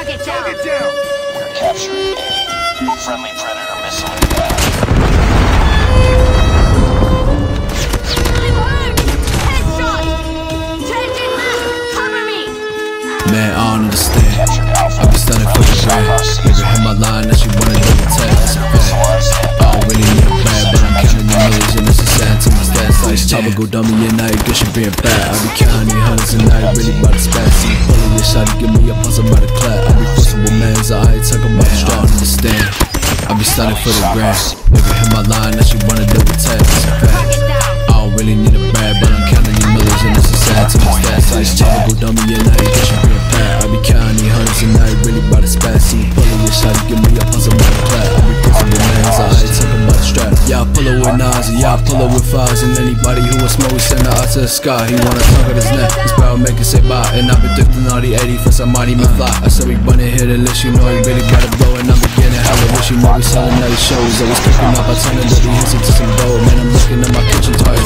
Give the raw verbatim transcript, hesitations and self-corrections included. Target down. Target down. We're capturing A. Friendly Predator missile inbound. Man, I don't understand. I be standing for the brand. Nigga hit my line that she wanna do the test. I don't really need a plan, but I'm counting the millions and it's a sad to my stance. Like chopper go dummy at night, good shit being bad. I be counting hundreds and night, really about to spaz. See, pulling your shot to give me a puzzle by the clap. I be pushing with man's eye, talking about you, I don't understand. I be standing for the brand. Nigga hit my line that she wanna do the test. I don't really need a plan, but I'm counting the millions and it's a sad to my stance. Like chopper go dummy at night, good shit being bad. I be counting hundreds and I ain't really about to spaz. See you pulling your shot, give me a puzzle by the clap. I be pushing with man's eye, talking about the strap. Y'all pull up with nines and y'all pull up with fives. And anybody who was smoke, send her out to the sky. He wanna talk at his neck, his barrel make it say bye. And I be thrifting all the eighty for somebody may fly. I said we bunnin' hit it list, you know he really gotta blow. And I'm beginning hella wish, you know we sellin' other shows. Always cooking up, I turn it up, we listen to some dough. Man, I'm looking at my kitchen toy.